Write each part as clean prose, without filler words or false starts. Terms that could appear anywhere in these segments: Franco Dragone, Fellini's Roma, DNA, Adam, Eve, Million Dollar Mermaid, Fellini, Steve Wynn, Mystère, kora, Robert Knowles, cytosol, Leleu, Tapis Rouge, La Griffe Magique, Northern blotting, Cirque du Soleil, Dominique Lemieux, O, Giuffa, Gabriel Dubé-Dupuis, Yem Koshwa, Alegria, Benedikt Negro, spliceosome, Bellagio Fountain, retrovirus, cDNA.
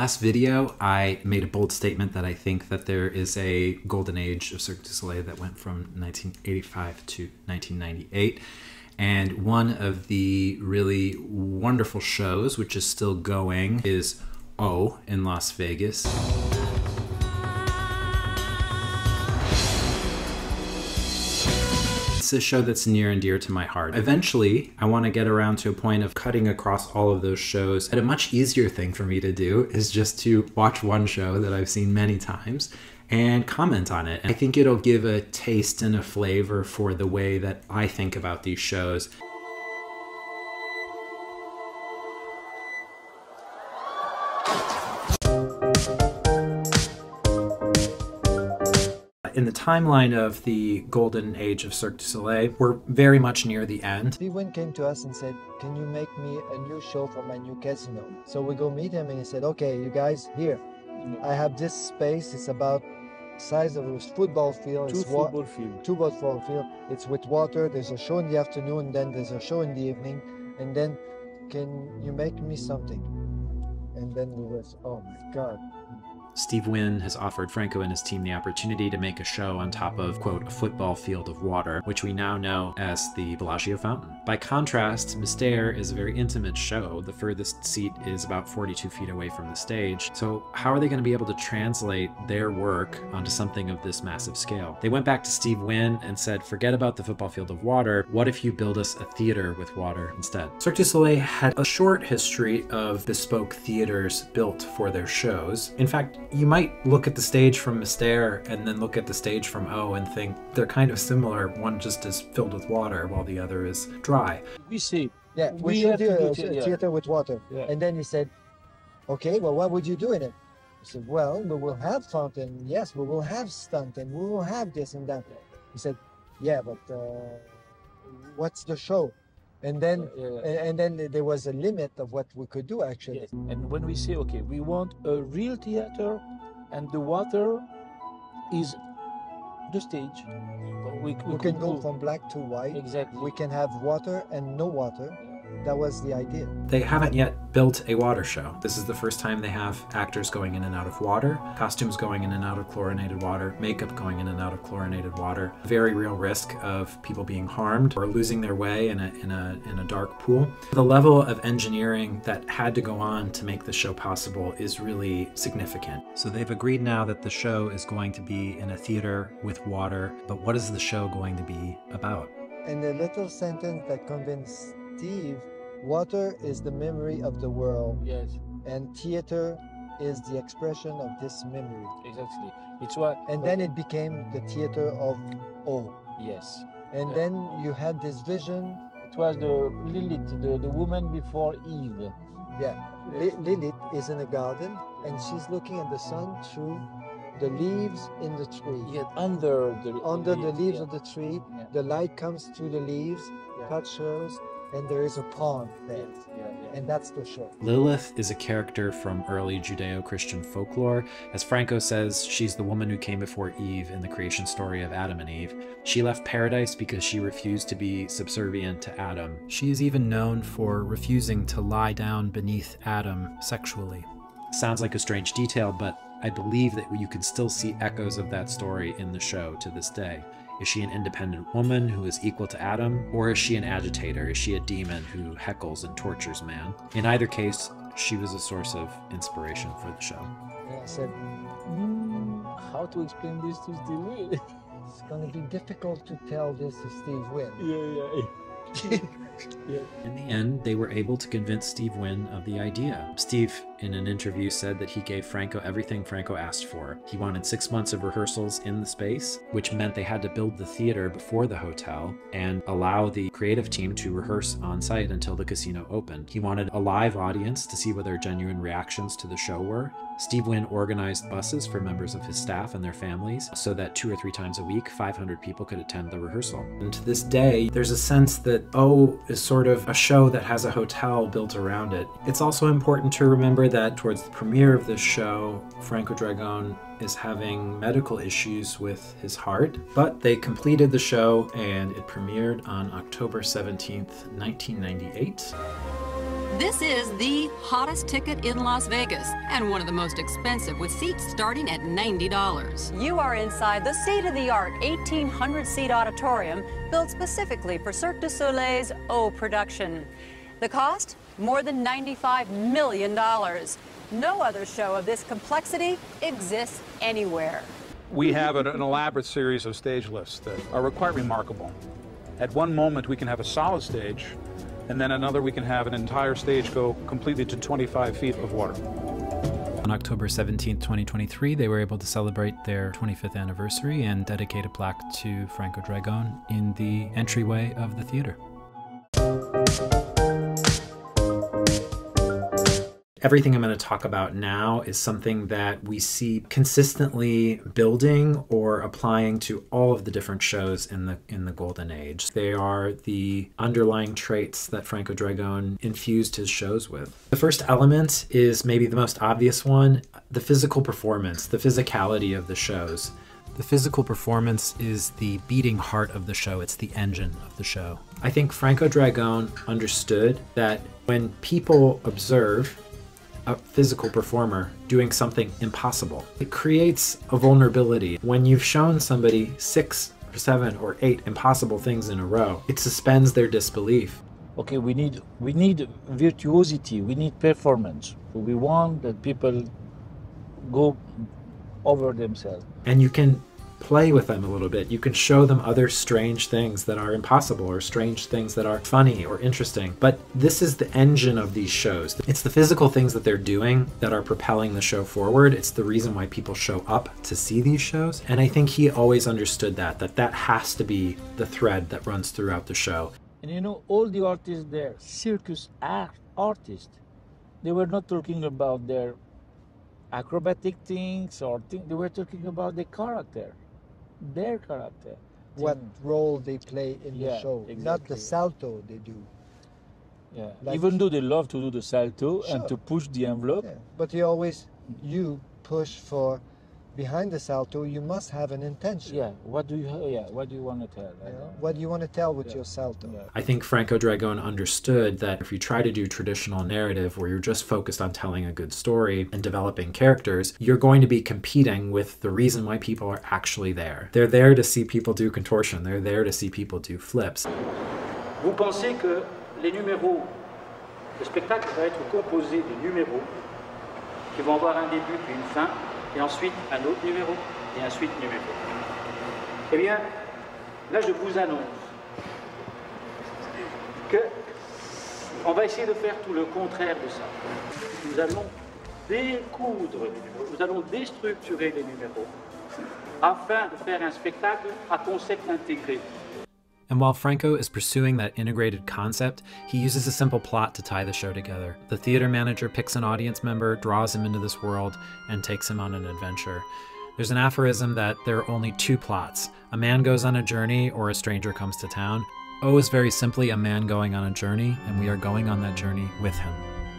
last video, I made a bold statement that I think that there is a golden age of Cirque du Soleil that went from 1985 to 1998. And one of the really wonderful shows, which is still going, is O in Las Vegas. It's a show that's near and dear to my heart. Eventually, I want to get around to a point of cutting across all of those shows. And a much easier thing for me to do is just to watch one show that I've seen many times and comment on it. And I think it'll give a taste and a flavor for the way that I think about these shows. In the timeline of the golden age of Cirque du Soleil, we're very much near the end. Steve Wynn came to us and said, "Can you make me a new show for my new casino?" So we go meet him and he said, "Okay, you guys, here. I have this space. It's about size of a football field. Two football field. It's with water. There's a show in the afternoon, then there's a show in the evening. And then, can you make me something?" And then we were, oh my God. Steve Wynn has offered Franco and his team the opportunity to make a show on top of, quote, a football field of water, which we now know as the Bellagio Fountain. By contrast, Mystère is a very intimate show. The furthest seat is about 42 feet away from the stage. So how are they going to be able to translate their work onto something of this massive scale? They went back to Steve Wynn and said, forget about the football field of water. What if you build us a theater with water instead? Cirque du Soleil had a short history of bespoke theaters built for their shows. In fact, you might look at the stage from Mystère and then look at the stage from O and think they're kind of similar. One just is filled with water while the other is dry. We see. Yeah, we should do a theater with water. Yeah. And then he said, okay, well, what would you do in it? I said, well, we will have fountain. Yes, we will have stunt and we will have this and that. He said, yeah, but what's the show? And then, and then there was a limit of what we could do, actually. Yes. And when we say, okay, we want a real theater, and the water is the stage. We can go from black to white. Exactly. We can have water and no water. That was the idea. They haven't yet built a water show. This is the first time they have actors going in and out of water, costumes going in and out of chlorinated water, makeup going in and out of chlorinated water. Very real risk of people being harmed or losing their way in a dark pool. The level of engineering that had to go on to make the show possible is really significant. So they've agreed now that the show is going to be in a theater with water, but what is the show going to be about? And the little sentence that convinced Steve, water is the memory of the world, yes, and theater is the expression of this memory. Exactly. It's what. And then it became the theater of O. Yes. And then you had this vision. It was the Lilith, the woman before Eve. Yeah. Lilith is in a garden, and she's looking at the sun through the leaves in the tree. Yet under the leaves of the tree, the light comes through the leaves, touches hers. And there is a pond there, and that's the show. Lilith is a character from early Judeo-Christian folklore. As Franco says, she's the woman who came before Eve in the creation story of Adam and Eve. She left paradise because she refused to be subservient to Adam. She is even known for refusing to lie down beneath Adam sexually. Sounds like a strange detail, but I believe that you can still see echoes of that story in the show to this day. Is she an independent woman who is equal to Adam? Or is she an agitator? Is she a demon who heckles and tortures man? In either case, she was a source of inspiration for the show. And I said, how to explain this to Steve Wynn? It's going to be difficult to tell this to Steve Wynn. In the end, they were able to convince Steve Wynn of the idea. Steve, in an interview, said that he gave Franco everything Franco asked for. He wanted 6 months of rehearsals in the space, which meant they had to build the theater before the hotel and allow the creative team to rehearse on site until the casino opened. He wanted a live audience to see what their genuine reactions to the show were. Steve Wynn organized buses for members of his staff and their families so that 2 or 3 times a week, 500 people could attend the rehearsal. And to this day, there's a sense that O is sort of a show that has a hotel built around it. It's also important to remember that towards the premiere of this show, Franco Dragone is having medical issues with his heart, but they completed the show and it premiered on October 17th, 1998. This is the hottest ticket in Las Vegas and one of the most expensive, with seats starting at $90. You are inside the state-of-the-art 1,800-seat auditorium built specifically for Cirque du Soleil's O production. The cost? More than $95 million. No other show of this complexity exists anywhere. We have an elaborate series of stage lifts that are quite remarkable. At one moment, we can have a solid stage, and then another we can have an entire stage go completely to 25 feet of water. On October 17, 2023, they were able to celebrate their 25th anniversary and dedicate a plaque to Franco Dragone in the entryway of the theater. Everything I'm going to talk about now is something that we see consistently building or applying to all of the different shows in the Golden Age. They are the underlying traits that Franco Dragone infused his shows with. The first element is maybe the most obvious one, the physical performance, the physicality of the shows. The physical performance is the beating heart of the show. It's the engine of the show. I think Franco Dragone understood that when people observe a physical performer doing something impossible, it creates a vulnerability. When you've shown somebody 6 or 7 or 8 impossible things in a row, it suspends their disbelief. Okay, we need virtuosity, we need performance. We want that people go over themselves. And you can play with them a little bit. You can show them other strange things that are impossible or strange things that are funny or interesting. But this is the engine of these shows. It's the physical things that they're doing that are propelling the show forward. It's the reason why people show up to see these shows. And I think he always understood that has to be the thread that runs throughout the show. And you know, all the artists there, circus artists, they were not talking about their acrobatic things or things. They were talking about the character. Their character, what role they play in the show, exactly. Not the salto they do. Yeah, like, even though they love to do the salto, sure, and to push the envelope. Yeah. But you push for behind the salto. You must have an intention. Yeah, what do you want to tell? Yeah. What do you want to tell with your salto? Yeah. I think Franco Dragone understood that if you try to do traditional narrative where you're just focused on telling a good story and developing characters, you're going to be competing with the reason why people are actually there. They're there to see people do contortion. They're there to see people do flips. Vous pensez que les numéros, le spectacle va être composé de numéros qui vont avoir un début puis une fin? Et ensuite un autre numéro, et ensuite numéro. Eh bien, là je vous annonce que on va essayer de faire tout le contraire de ça. Nous allons découdre les numéros, nous allons déstructurer les numéros afin de faire un spectacle à concept intégré. And while Franco is pursuing that integrated concept, he uses a simple plot to tie the show together. The theater manager picks an audience member, draws him into this world, and takes him on an adventure. There's an aphorism that there are only two plots. A man goes on a journey, or a stranger comes to town. O is very simply a man going on a journey, and we are going on that journey with him.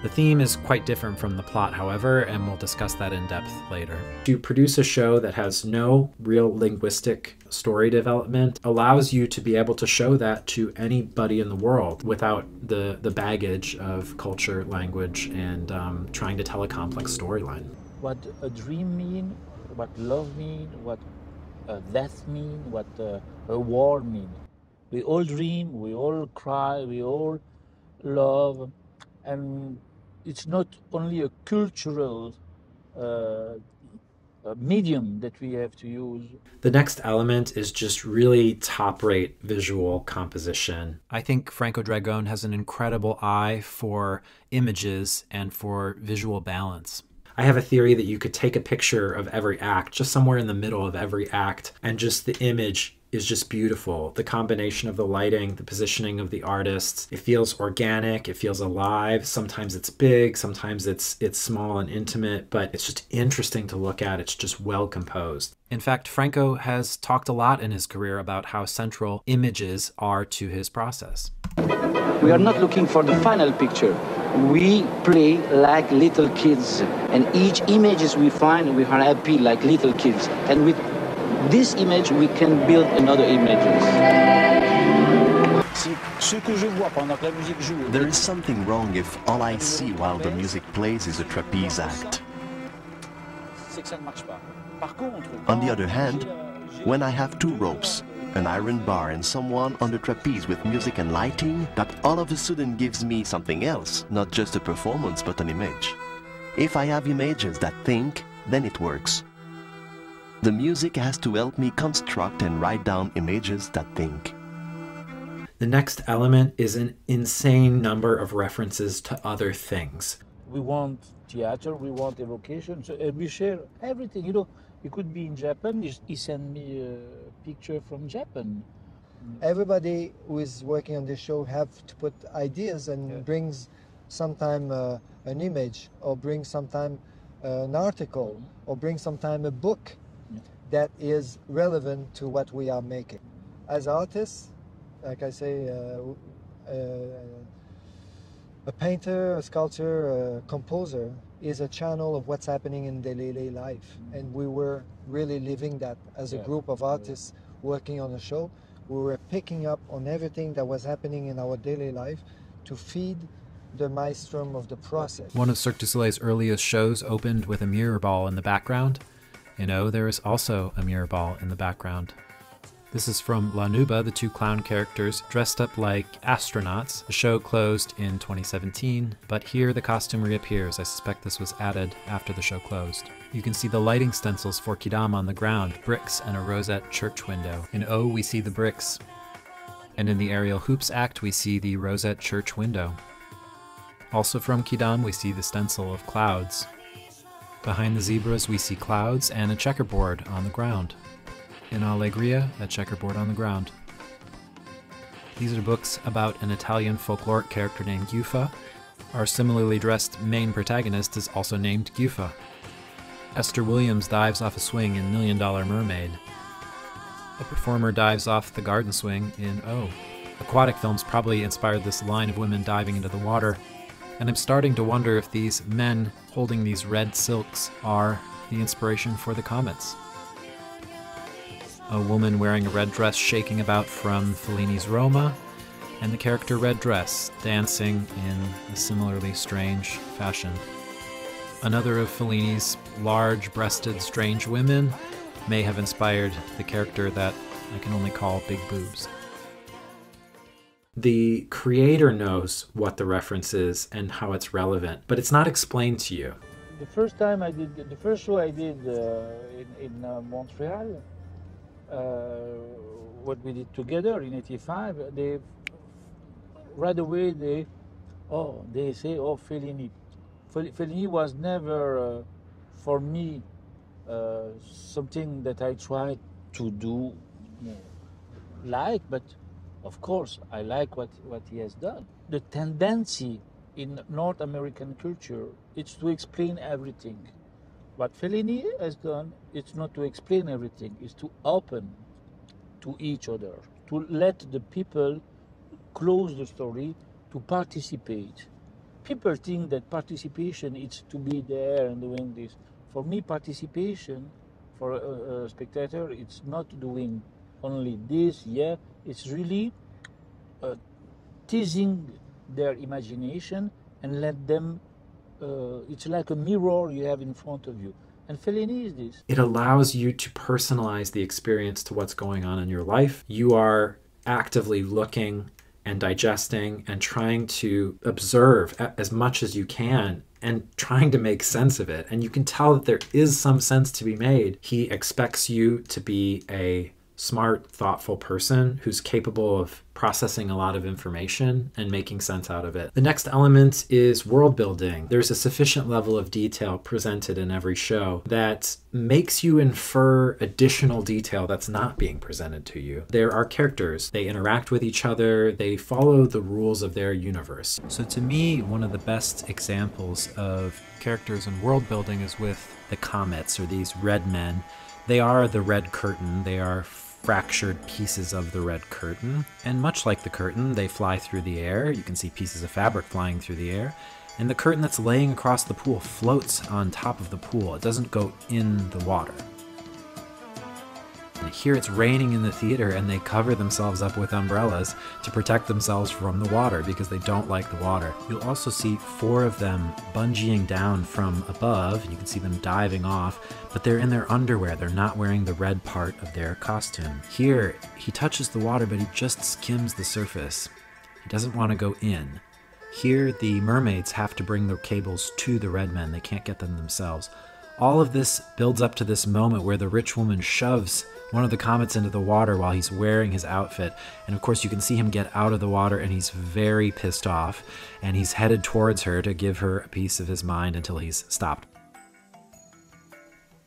The theme is quite different from the plot, however, and we'll discuss that in depth later. To produce a show that has no real linguistic story development allows you to be able to show that to anybody in the world without the baggage of culture, language, and trying to tell a complex storyline. What a dream mean, what love mean, what death mean, what a war mean. We all dream, we all cry, we all love, and it's not only a cultural medium that we have to use. The next element is just really top-rate visual composition. I think Franco Dragone has an incredible eye for images and for visual balance. I have a theory that you could take a picture of every act, just somewhere in the middle of every act, and just the image is just beautiful. The combination of the lighting, the positioning of the artists, it feels organic, it feels alive. Sometimes it's big, sometimes it's small and intimate, but it's just interesting to look at. It's just well composed. In fact, Franco has talked a lot in his career about how central images are to his process. We are not looking for the final picture. We play like little kids, and each images we find, we are happy like little kids. And with this image, we can build another image. ce que je vois pendant que la musique joue. There is something wrong if all I see while the music plays is a trapeze act. C'est que ça ne marche pas. Par contre, on the other hand, when I have two ropes, an iron bar and someone on the trapeze with music and lighting, that all of a sudden gives me something else, not just a performance but an image. If I have images that think, then it works. The music has to help me construct and write down images that think. The next element is an insane number of references to other things. We want theater, we want evocation, so we share everything, you know. It could be in Japan, he sent me a picture from Japan. Everybody who is working on this show have to put ideas and brings sometime an image, or brings sometime an article, or brings sometime a book that is relevant to what we are making. As artists, like I say, a painter, a sculptor, a composer, is a channel of what's happening in daily life. And we were really living that as a group of artists working on the show. We were picking up on everything that was happening in our daily life to feed the maelstrom of the process. One of Cirque du Soleil's earliest shows opened with a mirror ball in the background. In O, there is also a mirror ball in the background. This is from La Nuba, the two clown characters dressed up like astronauts. The show closed in 2017, but here the costume reappears. I suspect this was added after the show closed. You can see the lighting stencils for Quidam on the ground, bricks, and a rosette church window. In O, we see the bricks. And in the aerial hoops act, we see the rosette church window. Also from Quidam, we see the stencil of clouds. Behind the zebras, we see clouds and a checkerboard on the ground. In Alegria, a checkerboard on the ground. These are books about an Italian folkloric character named Giuffa. Our similarly dressed main protagonist is also named Giuffa. Esther Williams dives off a swing in Million Dollar Mermaid. A performer dives off the garden swing in O. Aquatic films probably inspired this line of women diving into the water, and I'm starting to wonder if these men holding these red silks are the inspiration for the comets. A woman wearing a red dress shaking about from Fellini's Roma, and the character Red Dress dancing in a similarly strange fashion. Another of Fellini's large-breasted strange women may have inspired the character that I can only call Big Boobs. The creator knows what the reference is and how it's relevant, but it's not explained to you. The first time I did, the first show I did in Montreal, what we did together in '85, they right away they say, oh, Fellini. Fellini was never for me something that I tried to do like, but of course I like what he has done. The tendency in North American culture is to explain everything. What Fellini has done, it's not to explain everything, it's to open to each other, to let the people close the story, to participate. People think that participation is to be there and doing this. For me, participation for a spectator, it's not doing only this, it's really teasing their imagination and let them it's like a mirror you have in front of you. And Fellini is this. It allows you to personalize the experience to what's going on in your life. You are actively looking and digesting and trying to observe as much as you can and trying to make sense of it. And you can tell that there is some sense to be made. He expects you to be a smart, thoughtful person who's capable of processing a lot of information and making sense out of it. The next element is world building. There's a sufficient level of detail presented in every show that makes you infer additional detail that's not being presented to you. There are characters. They interact with each other. They follow the rules of their universe. So to me, one of the best examples of characters and world building is with the comets, or these red men. They are the red curtain. They are fractured pieces of the red curtain, and much like the curtain, they fly through the air. You can see pieces of fabric flying through the air, and the curtain that's laying across the pool floats on top of the pool. It doesn't go in the water. here it's raining in the theater and they cover themselves up with umbrellas to protect themselves from the water because they don't like the water. You'll also see four of them bungeeing down from above. You can see them diving off, but they're in their underwear. They're not wearing the red part of their costume. Here, he touches the water, but he just skims the surface. He doesn't want to go in. Here, the mermaids have to bring their cables to the red men. They can't get them themselves. All of this builds up to this moment where the rich woman shoves one of the comets into the water while he's wearing his outfit. And of course, you can see him get out of the water and he's very pissed off. And he's headed towards her to give her a piece of his mind until he's stopped.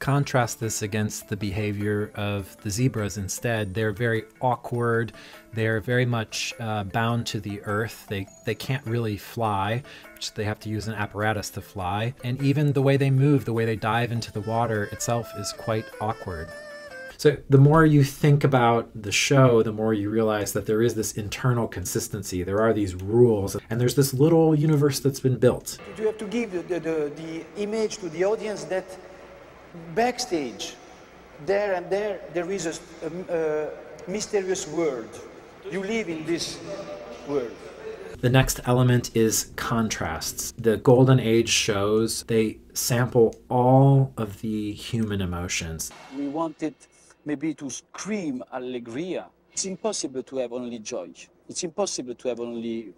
Contrast this against the behavior of the zebras instead. They're very awkward. They're very much bound to the earth. They can't really fly, which they have to use an apparatus to fly. And even the way they move, the way they dive into the water itself is quite awkward. So the more you think about the show, the more you realize that there is this internal consistency. There are these rules, and there's this little universe that's been built. You have to give the image to the audience that backstage, there is a mysterious world. You live in this world. The next element is contrasts. The Golden Age shows, they sample all of the human emotions. We wanted maybe to scream Alegria. It's impossible to have only joy. It's impossible to have only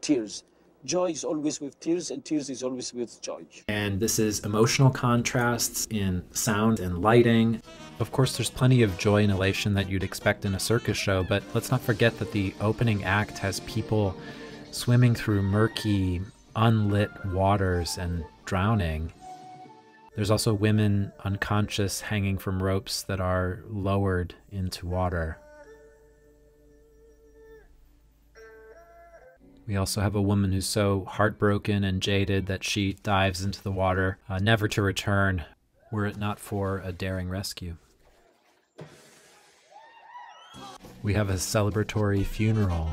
tears. Joy is always with tears, and tears is always with joy. And this is emotional contrasts in sound and lighting. Of course, there's plenty of joy and elation that you'd expect in a circus show, but let's not forget that the opening act has people swimming through murky, unlit waters and drowning. There's also women unconscious hanging from ropes that are lowered into water. We also have a woman who's so heartbroken and jaded that she dives into the water, never to return, were it not for a daring rescue. We have a celebratory funeral.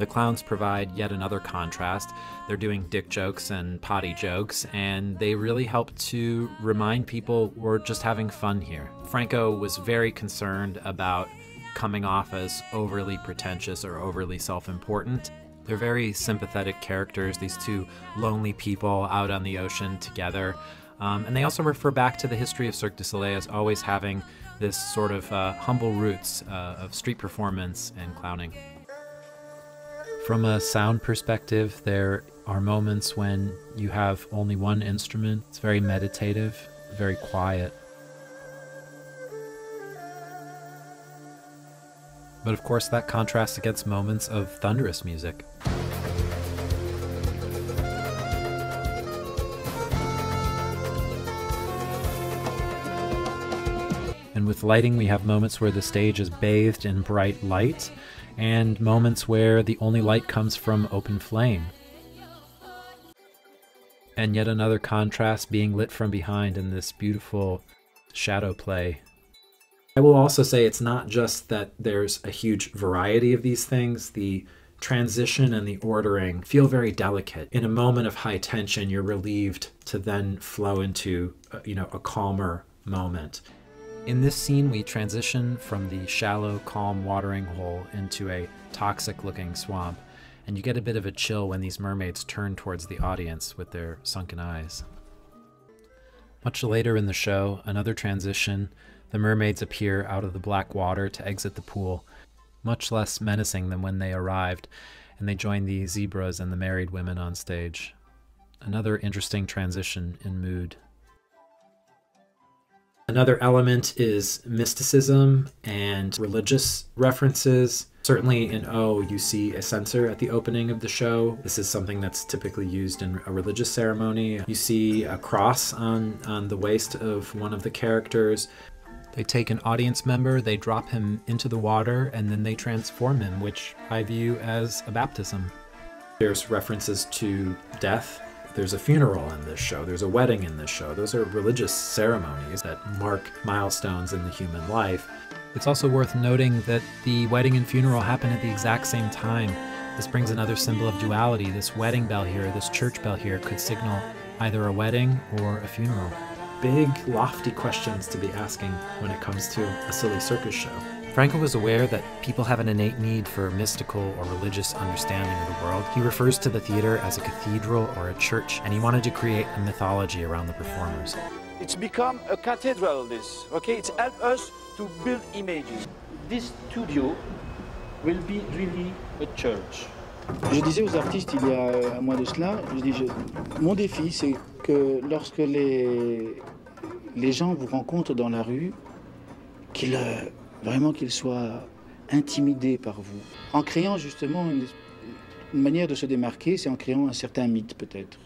The clowns provide yet another contrast. They're doing dick jokes and potty jokes, and they really help to remind people we're just having fun here. Franco was very concerned about coming off as overly pretentious or overly self-important. They're very sympathetic characters, these two lonely people out on the ocean together. And they also refer back to the history of Cirque du Soleil as always having this sort of humble roots of street performance and clowning. From a sound perspective, there are moments when you have only one instrument. It's very meditative, very quiet. But of course, that contrasts against moments of thunderous music. And with lighting, we have moments where the stage is bathed in bright light, and moments where the only light comes from open flame. And yet another contrast being lit from behind in this beautiful shadow play. I will also say it's not just that there's a huge variety of these things. The transition and the ordering feel very delicate. In a moment of high tension, you're relieved to then flow into, a calmer moment. In this scene, we transition from the shallow, calm watering hole into a toxic-looking swamp, and you get a bit of a chill when these mermaids turn towards the audience with their sunken eyes. Much later in the show, another transition. The mermaids appear out of the black water to exit the pool, much less menacing than when they arrived, and they join the zebras and the married women on stage. Another interesting transition in mood. Another element is mysticism and religious references. Certainly in O, you see a censer at the opening of the show. This is something that's typically used in a religious ceremony. You see a cross on the waist of one of the characters. They take an audience member, they drop him into the water, and then they transform him, which I view as a baptism. There's references to death. There's a funeral in this show. There's a wedding in this show. Those are religious ceremonies that mark milestones in the human life. It's also worth noting that the wedding and funeral happen at the exact same time. This brings another symbol of duality. This wedding bell here, this church bell here, could signal either a wedding or a funeral. big, lofty questions to be asking when it comes to a silly circus show. Franco was aware that people have an innate need for a mystical or religious understanding of the world. He refers to the theater as a cathedral or a church, and he wanted to create a mythology around the performers. It's become a cathedral, this, okay? It's helped us to build images. This studio will be really a church. Je disais aux artistes il y a un mois de cela, mon défi c'est que lorsque les gens vous rencontrent dans la rue, qu'ils soient intimidés par vous. En créant justement une manière de se démarquer, c'est en créant un certain mythe peut-être.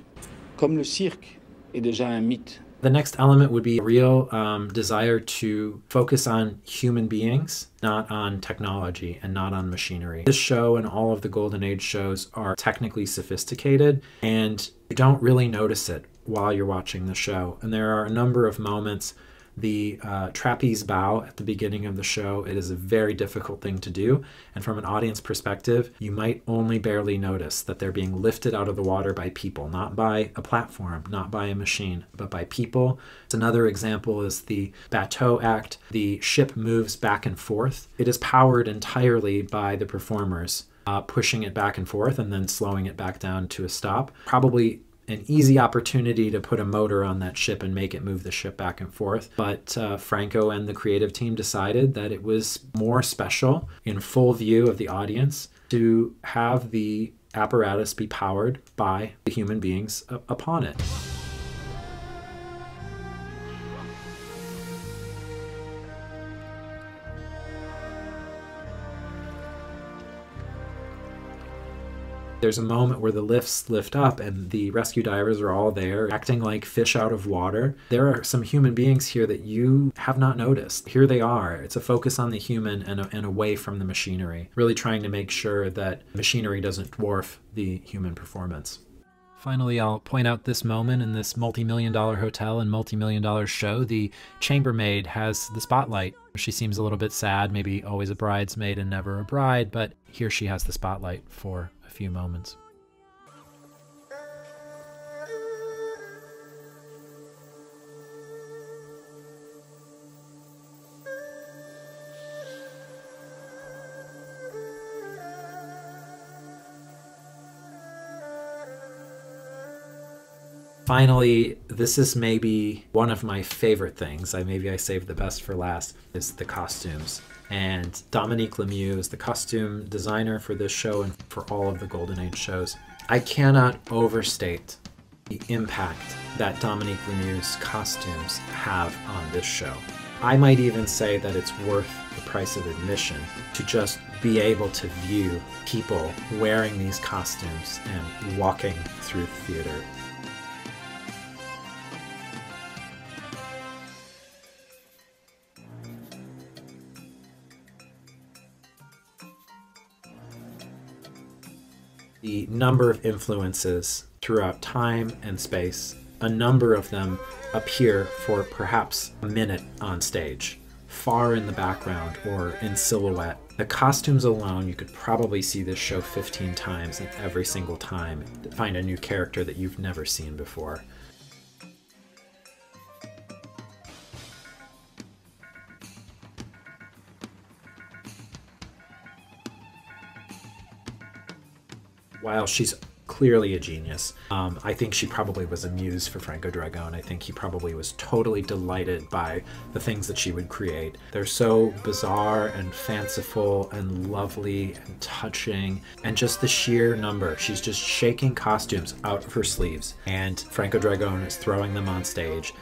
Comme le cirque est déjà un mythe. The next element would be a real desire to focus on human beings, not on technology and not on machinery. This show and all of the Golden Age shows are technically sophisticated, and you don't really notice it while you're watching the show. And there are a number of moments. The trapeze bow at the beginning of the show, it is a very difficult thing to do. And from an audience perspective, you might only barely notice that they're being lifted out of the water by people, not by a platform, not by a machine, but by people. Another example is the bateau act. The ship moves back and forth. It is powered entirely by the performers, pushing it back and forth and then slowing it back down to a stop. Probably an easy opportunity to put a motor on that ship and make it move the ship back and forth. But Franco and the creative team decided that it was more special in full view of the audience to have the apparatus be powered by the human beings upon it. There's a moment where the lifts lift up and the rescue divers are all there acting like fish out of water. There are some human beings here that you have not noticed. Here they are. It's a focus on the human and away from the machinery, really trying to make sure that machinery doesn't dwarf the human performance. Finally, I'll point out this moment in this multi-million-dollar hotel and multi-million-dollar show. The chambermaid has the spotlight. She seems a little bit sad, maybe always a bridesmaid and never a bride, but here she has the spotlight for a few moments. Finally, this is maybe one of my favorite things. Maybe I saved the best for last, is the costumes. And Dominique Lemieux is the costume designer for this show and for all of the Golden Age shows. I cannot overstate the impact that Dominique Lemieux's costumes have on this show. I might even say that it's worth the price of admission to just be able to view people wearing these costumes and walking through the theater. The number of influences throughout time and space, a number of them appear for perhaps a minute on stage, far in the background or in silhouette. The costumes alone, you could probably see this show 15 times, and every single time find a new character that you've never seen before. While she's clearly a genius, I think she probably was a muse for Franco Dragone. I think he probably was totally delighted by the things that she would create. They're so bizarre and fanciful and lovely and touching, and just the sheer number. She's just shaking costumes out of her sleeves, and Franco Dragone is throwing them on stage.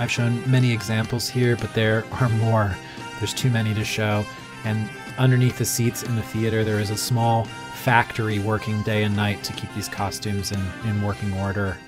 I've shown many examples here, but there are more. There's too many to show, and underneath the seats in the theater there is a small factory working day and night to keep these costumes in working order.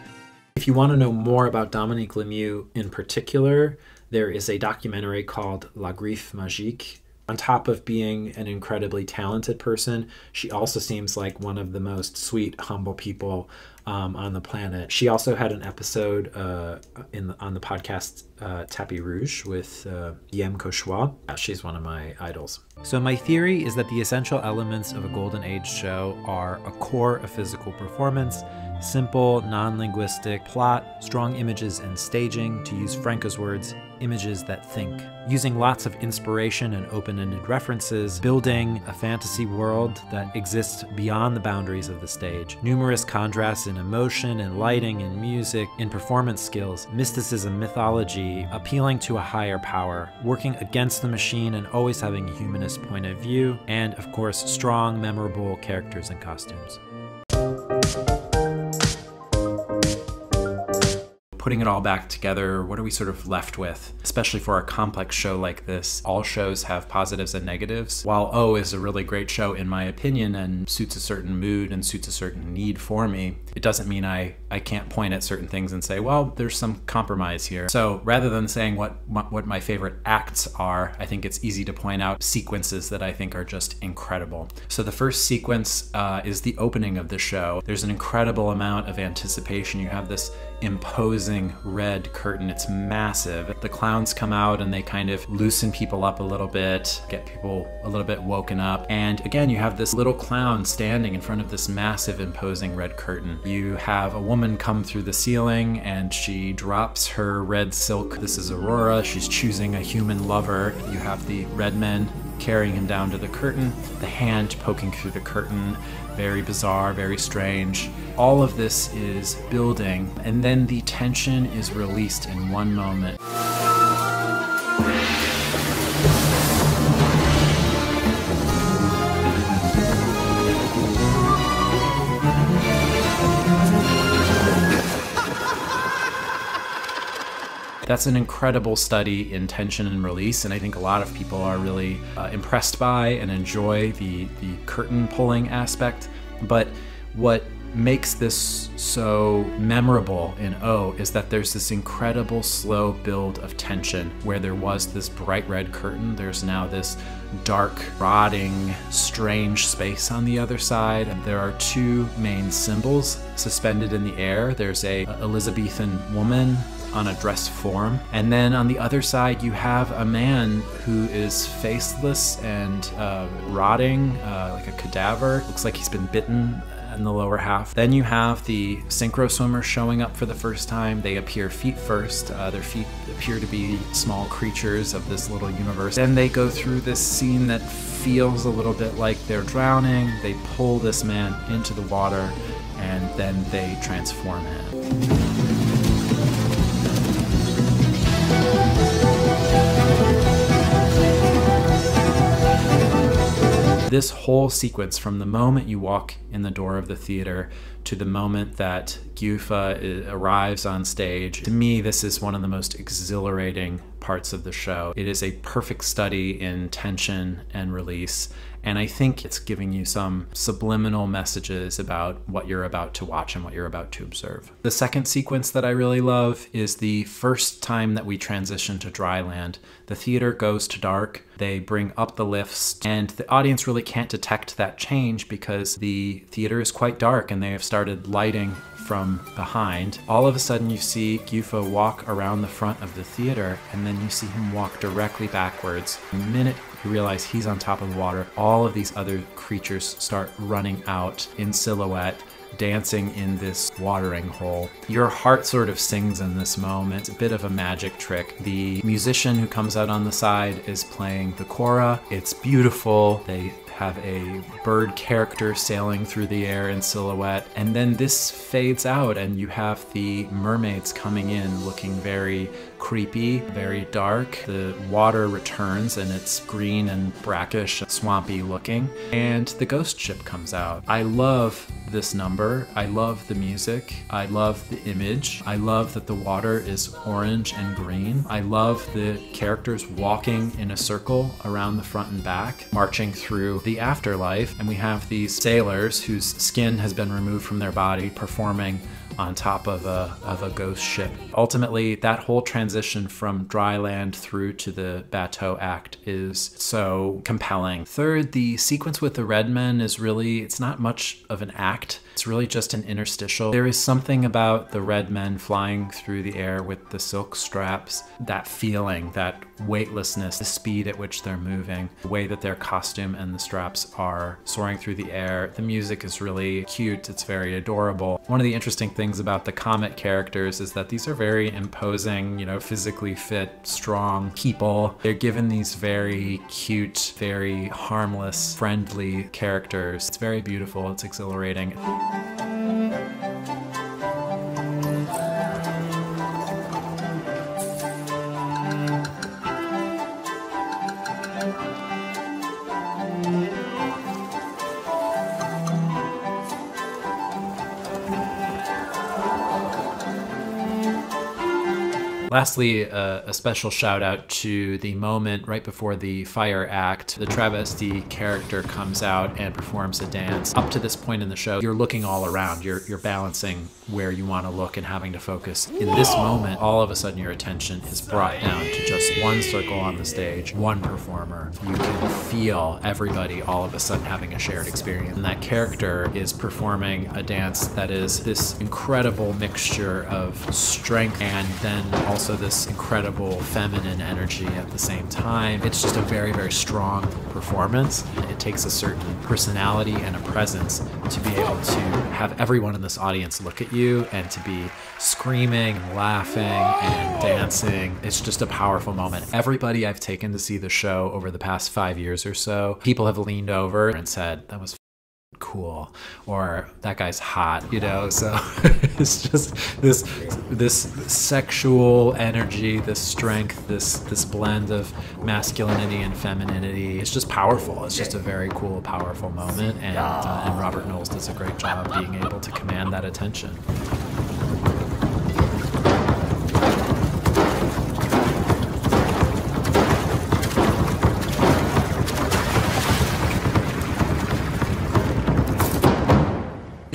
If you want to know more about Dominique Lemieux in particular, there is a documentary called La Griffe Magique. On top of being an incredibly talented person, she also seems like one of the most sweet, humble people on the planet. She also had an episode on the podcast Tapis Rouge with Yem Koshwa. She's one of my idols. So my theory is that the essential elements of a Golden Age show are a core of physical performance, simple, non-linguistic plot, strong images and staging, to use Franco's words, images that think. Using lots of inspiration and open-ended references, building a fantasy world that exists beyond the boundaries of the stage, numerous contrasts in emotion and lighting and music and performance skills, mysticism, mythology, appealing to a higher power, working against the machine and always having a humanist point of view, and of course, strong, memorable characters and costumes. Putting it all back together, what are we sort of left with? Especially for a complex show like this, all shows have positives and negatives. While O is a really great show in my opinion and suits a certain mood and suits a certain need for me, it doesn't mean I can't point at certain things and say, well, there's some compromise here. So rather than saying what my favorite acts are, I think it's easy to point out sequences that I think are just incredible. So the first sequence is the opening of the show. There's an incredible amount of anticipation. You have this imposing red curtain. It's massive. The clowns come out and they kind of loosen people up a little bit, get people a little bit woken up. And again, you have this little clown standing in front of this massive imposing red curtain. You have a woman come through the ceiling and she drops her red silk. This is Aurora. She's choosing a human lover. You have the red men carrying him down to the curtain, the hand poking through the curtain. Very bizarre, very strange. All of this is building, and then the tension is released in one moment. That's an incredible study in tension and release, and I think a lot of people are really impressed by and enjoy the curtain pulling aspect. But what makes this so memorable in O is that there's this incredible slow build of tension. Where there was this bright red curtain, there's now this dark, rotting, strange space on the other side. There are two main symbols suspended in the air. There's an Elizabethan woman on a dress form, and then on the other side you have a man who is faceless and rotting, like a cadaver. Looks like he's been bitten in the lower half. Then you have the synchro swimmer showing up for the first time. They appear feet first. Their feet appear to be small creatures of this little universe. Then they go through this scene that feels a little bit like they're drowning. They pull this man into the water and then they transform him. This whole sequence, from the moment you walk in the door of the theater to the moment that Giuffa arrives on stage, to me this is one of the most exhilarating parts of the show. It is a perfect study in tension and release, and I think it's giving you some subliminal messages about what you're about to watch and what you're about to observe. The second sequence that I really love is the first time that we transition to dry land. The theater goes to dark, they bring up the lifts, and the audience really can't detect that change because the theater is quite dark and they have started lighting from behind. All of a sudden you see Giuffa walk around the front of the theater, and then you see him walk directly backwards. The minute you realize he's on top of the water, all of these other creatures start running out in silhouette, dancing in this watering hole. Your heart sort of sings in this moment. It's a bit of a magic trick. The musician who comes out on the side is playing the kora. It's beautiful. They have a bird character sailing through the air in silhouette. And then this fades out and you have the mermaids coming in looking very creepy, very dark. The water returns and it's green and brackish, swampy looking. And the ghost ship comes out. I love this number. I love the music. I love the image. I love that the water is orange and green. I love the characters walking in a circle around the front and back, marching through the afterlife. And we have these sailors whose skin has been removed from their body performing on top of a ghost ship. Ultimately, that whole transition from dry land through to the bateau act is so compelling. Third, the sequence with the red men is really, it's not much of an act. It's really just an interstitial. There is something about the red men flying through the air with the silk straps, that feeling, that weightlessness, the speed at which they're moving, the way that their costume and the straps are soaring through the air. The music is really cute. It's very adorable. One of the interesting things about the comic characters is that these are very imposing, you know, physically fit, strong people. They're given these very cute, very harmless, friendly characters. It's very beautiful. It's exhilarating. Lastly, a special shout out to the moment right before the fire act. The travesty character comes out and performs a dance. Up to this point in the show, you're looking all around. You're balancing where you want to look and having to focus. In this moment, all of a sudden your attention is brought down to just one circle on the stage, one performer. You can feel everybody all of a sudden having a shared experience. And that character is performing a dance that is this incredible mixture of strength and then also this incredible feminine energy at the same time. It's just a very, very strong performance. It takes a certain personality and a presence to be able to have everyone in this audience look at you and to be screaming, and laughing, and dancing. It's just a powerful moment. Everybody I've taken to see the show over the past 5 years or so, people have leaned over and said, that was cool, or that guy's hot, you know. So it's just this sexual energy, this strength, this blend of masculinity and femininity. It's just powerful. It's just a very cool, powerful moment, and Robert Knowles does a great job being able to command that attention.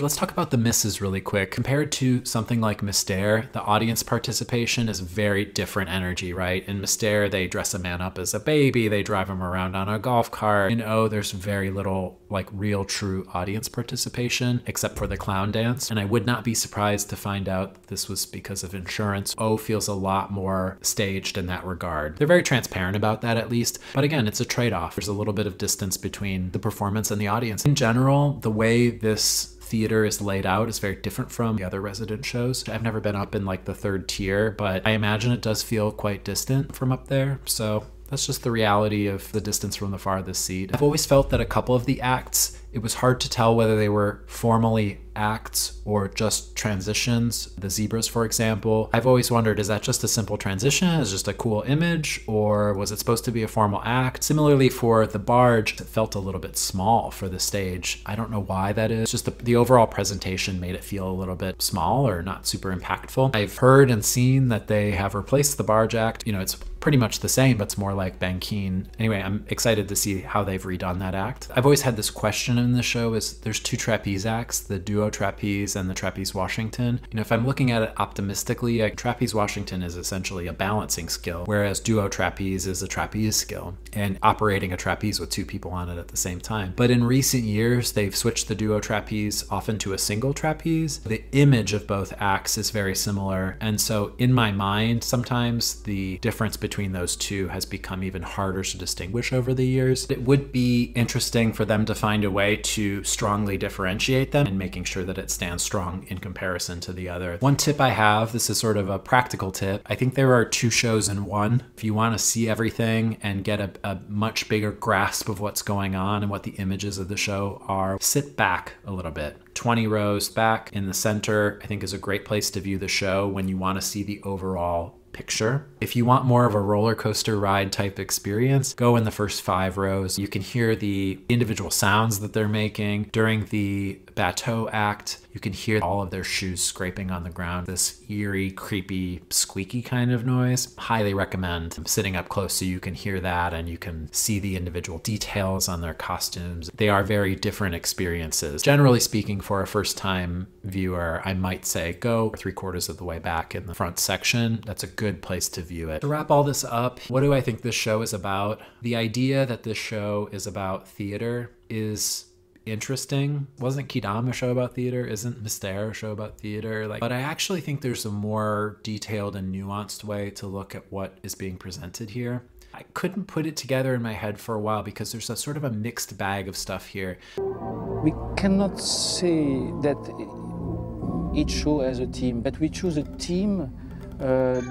Let's talk about the misses really quick. Compared to something like Mystère, the audience participation is very different energy, right? In Mystère, they dress a man up as a baby, they drive him around on a golf cart. In O, there's very little like real true audience participation, except for the clown dance. And I would not be surprised to find out this was because of insurance. O feels a lot more staged in that regard. They're very transparent about that at least. But again, it's a trade-off. There's a little bit of distance between the performance and the audience. In general, the way this theater is laid out is very different from the other resident shows. I've never been up in like the third tier, but I imagine it does feel quite distant from up there. So that's just the reality of the distance from the farthest seat. I've always felt that a couple of the acts, it was hard to tell whether they were formally acts or just transitions. The zebras, for example, I've always wondered, is that just a simple transition? Is it just a cool image? Or was it supposed to be a formal act? Similarly for the barge, it felt a little bit small for the stage. I don't know why that is. Just the overall presentation made it feel a little bit small or not super impactful. I've heard and seen that they have replaced the barge act. You know, it's pretty much the same, but it's more like Bankeen. Anyway, I'm excited to see how they've redone that act. I've always had this question in the show is there's two trapeze acts, the duo trapeze and the trapeze Washington. You know, if I'm looking at it optimistically, trapeze Washington is essentially a balancing skill, whereas duo trapeze is a trapeze skill and operating a trapeze with two people on it at the same time. But in recent years, they've switched the duo trapeze often to a single trapeze. The image of both acts is very similar. And so in my mind, sometimes the difference between those two has become even harder to distinguish over the years. It would be interesting for them to find a way to strongly differentiate them and making sure that it stands strong in comparison to the other. One tip I have, this is sort of a practical tip. I think there are two shows in one. If you want to see everything and get a much bigger grasp of what's going on and what the images of the show are, sit back a little bit. 20 rows back in the center, I think is a great place to view the show when you want to see the overall picture. If you want more of a roller coaster ride type experience, go in the first 5 rows. You can hear the individual sounds that they're making. During the bateau act, you can hear all of their shoes scraping on the ground, this eerie, creepy, squeaky kind of noise. Highly recommend sitting up close so you can hear that and you can see the individual details on their costumes. They are very different experiences. Generally speaking, for a first-time viewer, I might say go 3/4 of the way back in the front section. That's a good place to view it. To wrap all this up, what do I think this show is about? The idea that this show is about theater is interesting. Wasn't Quidam a show about theater? Isn't Mystère a show about theater? Like, but I actually think there's a more detailed and nuanced way to look at what is being presented here. I couldn't put it together in my head for a while because there's a sort of a mixed bag of stuff here. We cannot say that each show has a theme, but we choose a theme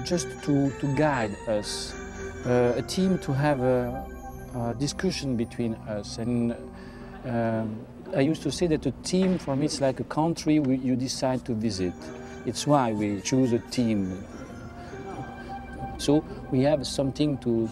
just to guide us, a theme to have a discussion between us. And I used to say that a theme for me is like a country you decide to visit. It's why we choose a theme. So we have something to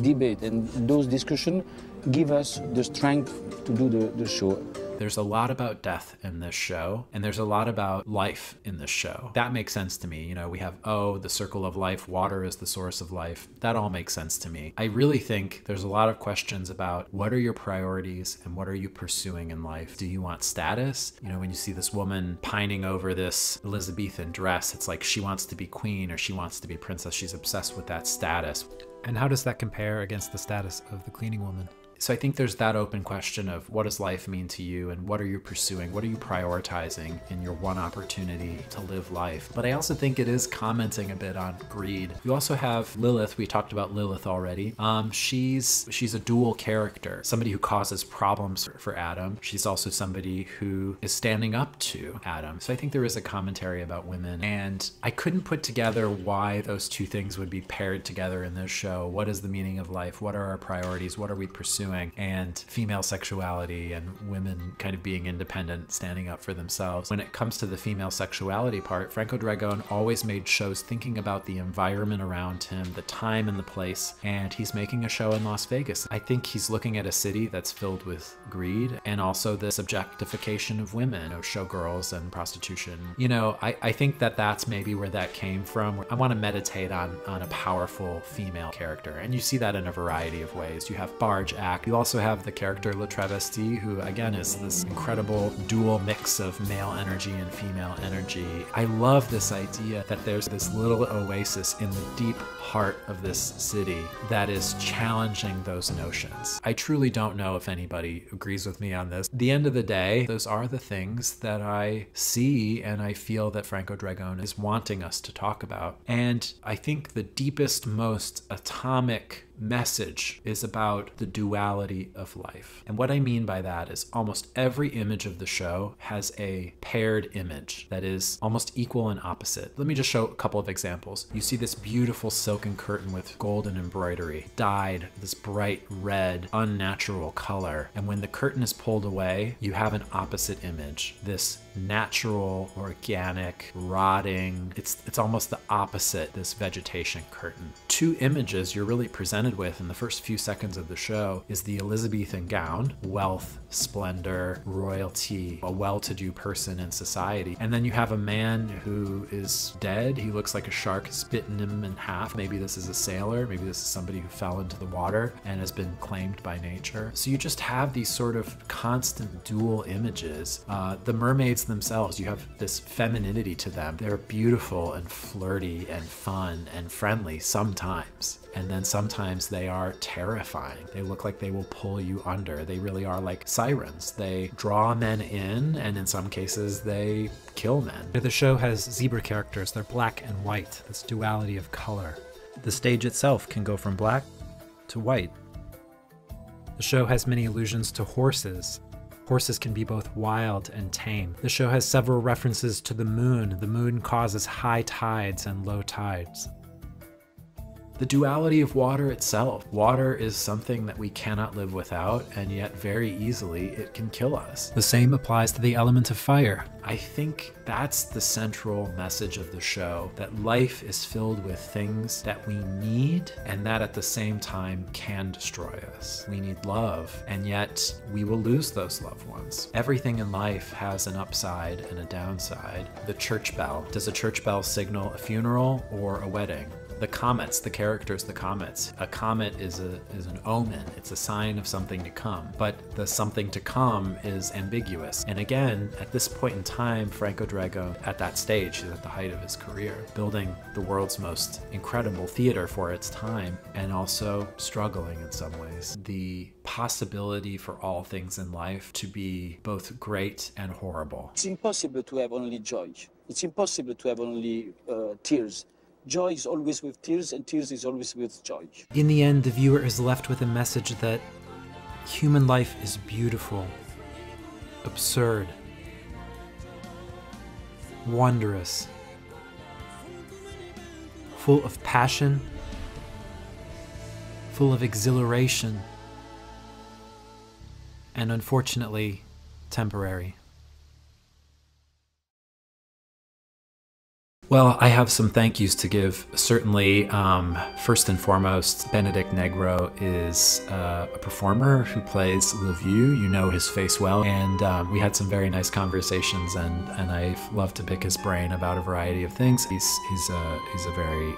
debate, and those discussions give us the strength to do the show. There's a lot about death in this show, and there's a lot about life in this show. That makes sense to me. You know, we have O, the circle of life, water is the source of life. That all makes sense to me. I really think there's a lot of questions about what are your priorities and what are you pursuing in life? Do you want status? You know, when you see this woman pining over this Elizabethan dress, it's like she wants to be queen or she wants to be princess. She's obsessed with that status. And how does that compare against the status of the cleaning woman? So I think there's that open question of what does life mean to you and what are you pursuing? What are you prioritizing in your one opportunity to live life? But I also think it is commenting a bit on greed. You also have Lilith. We talked about Lilith already. She's a dual character, somebody who causes problems for Adam. She's also somebody who is standing up to Adam. So I think there is a commentary about women, and I couldn't put together why those two things would be paired together in this show. What is the meaning of life? What are our priorities? What are we pursuing? And female sexuality and women kind of being independent, standing up for themselves. When it comes to the female sexuality part, Franco Dragone always made shows thinking about the environment around him, the time and the place, and he's making a show in Las Vegas. I think he's looking at a city that's filled with greed and also this objectification of women, of showgirls and prostitution. You know, I think that that's maybe where that came from. I want to meditate on a powerful female character, and you see that in a variety of ways. You have barge acts. You also have the character La Travestie, who again is this incredible dual mix of male energy and female energy. I love this idea that there's this little oasis in the deep heart of this city that is challenging those notions. I truly don't know if anybody agrees with me on this. At the end of the day, those are the things that I see and I feel that Franco Dragone is wanting us to talk about. And I think the deepest, most atomic message is about the duality of life. And what I mean by that is almost every image of the show has a paired image that is almost equal and opposite. Let me just show a couple of examples. You see this beautiful silken curtain with golden embroidery, dyed this bright red, unnatural color. And when the curtain is pulled away, you have an opposite image, this natural, organic, rotting. It's almost the opposite, this vegetation curtain. Two images you're really presented with in the first few seconds of the show is the Elizabethan gown, wealth, splendor, royalty, a well-to-do person in society. And then you have a man who is dead. He looks like a shark has bitten him in half. Maybe this is a sailor. Maybe this is somebody who fell into the water and has been claimed by nature. So you just have these sort of constant dual images. The mermaids themselves, you have this femininity to them. They're beautiful and flirty and fun and friendly sometimes. And then sometimes they are terrifying. They look like they will pull you under. They really are like sirens. They draw men in, and in some cases they kill men. The show has zebra characters. They're black and white, this duality of color. The stage itself can go from black to white. The show has many allusions to horses. Horses can be both wild and tame. The show has several references to the moon. The moon causes high tides and low tides. The duality of water itself. Water is something that we cannot live without, and yet very easily it can kill us. The same applies to the element of fire. I think that's the central message of the show, that life is filled with things that we need and that at the same time can destroy us. We need love, and yet we will lose those loved ones. Everything in life has an upside and a downside. The church bell. Does a church bell signal a funeral or a wedding? The comets, the characters, the comets. A comet is an omen. It's a sign of something to come. But the something to come is ambiguous. And again, at this point in time, Franco Dragone, at that stage, is at the height of his career, building the world's most incredible theater for its time, and also struggling in some ways. The possibility for all things in life to be both great and horrible. It's impossible to have only joy. It's impossible to have only tears. Joy is always with tears, and tears is always with joy. In the end, the viewer is left with a message that human life is beautiful, absurd, wondrous, full of passion, full of exhilaration, and unfortunately, temporary. Well, I have some thank yous to give. Certainly, first and foremost, Benedikt Negro is a performer who plays Leleu. You know his face well, and we had some very nice conversations, and I love to pick his brain about a variety of things. He's a very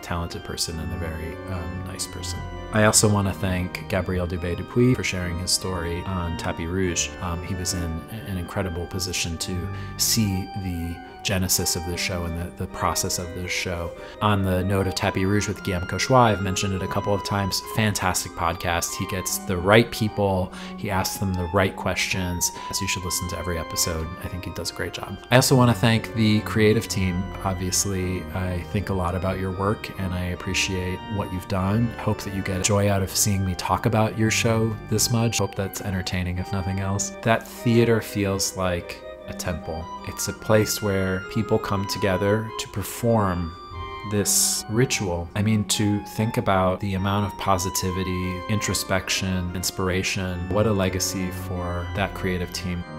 talented person and a very nice person. I also want to thank Gabriel Dubé-Dupuis for sharing his story on Tapis Rouge. He was in an incredible position to see the genesis of this show and the process of this show. On the note of Tapis Rouge with Guillaume Cauchois, I've mentioned it a couple of times, fantastic podcast. He gets the right people, he asks them the right questions, so you should listen to every episode. I think he does a great job. I also want to thank the creative team. Obviously, I think a lot about your work and I appreciate what you've done. I hope that you get joy out of seeing me talk about your show this much. I hope that's entertaining, if nothing else. That theater feels like a temple. It's a place where people come together to perform this ritual. I mean, to think about the amount of positivity, introspection, inspiration, what a legacy for that creative team.